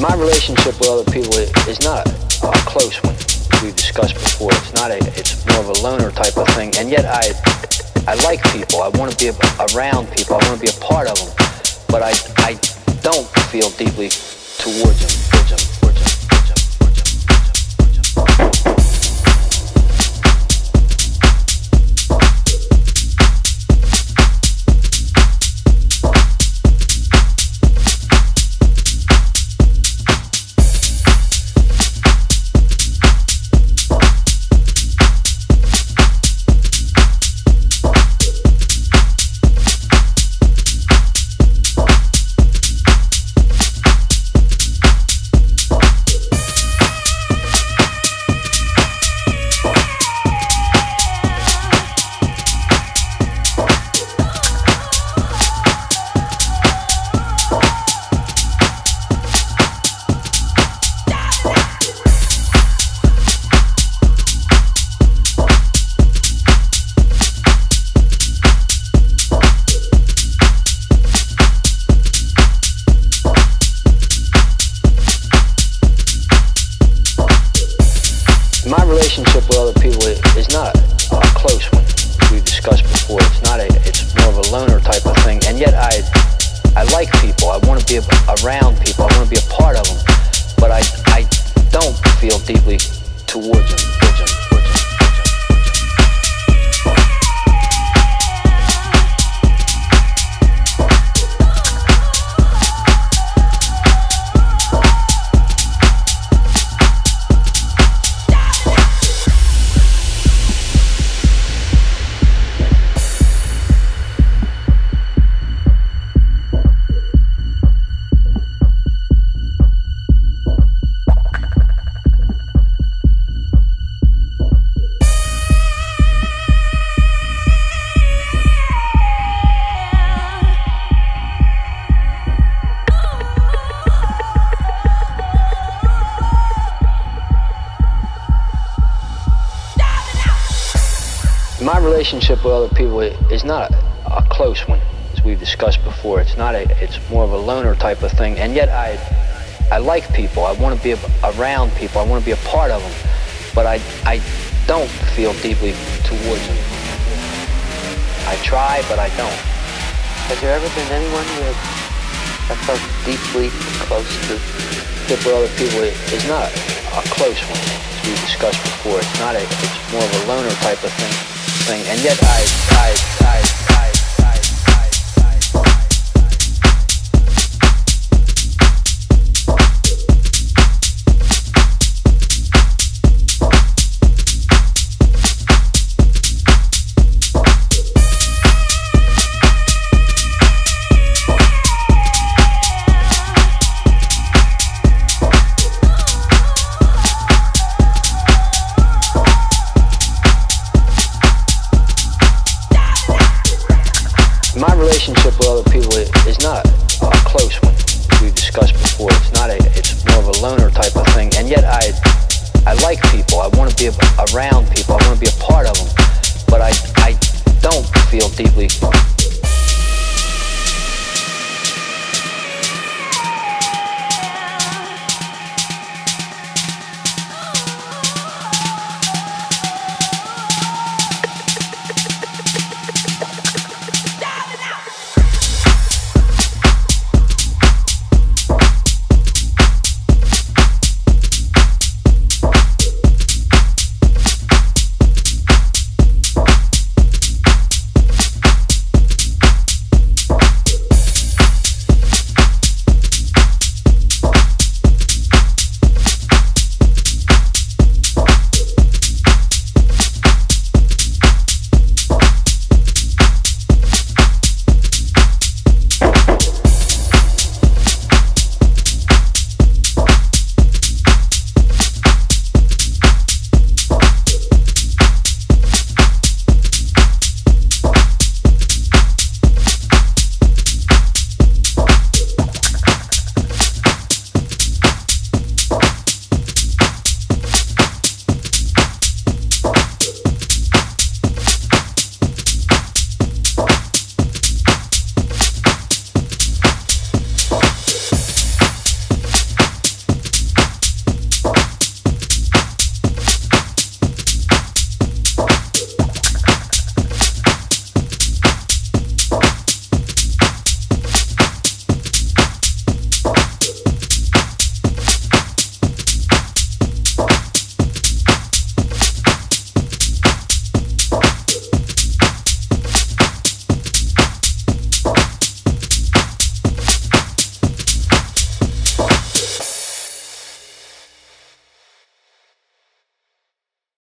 My relationship with other people is not a close one. We've discussed before. It's not it's more of a loner type of thing. And yet I like people. I want to be around people. I want to be a part of them. But I don't feel deeply towards them. My relationship with other people is not a close one. We've discussed before. It's not it's more of a loner type of thing. And yet I like people. I want to be around people. I want to be a part of them. But I don't feel deeply towards them. My relationship with other people is not a close one, as we've discussed before. It's not it's more of a loner type of thing. And yet I like people. I want to be around people. I want to be a part of them. But I don't feel deeply towards them. I try, but I don't. Has there ever been anyone that felt deeply close to? With other people is not a close one, as we've discussed before. It's not it's more of a loner type of thing. And yet my relationship with other people is not a close one. We've discussed before. It's not it's more of a loner type of thing. And yet I like people. I want to be around people. I want to be a part of them. But I don't feel deeply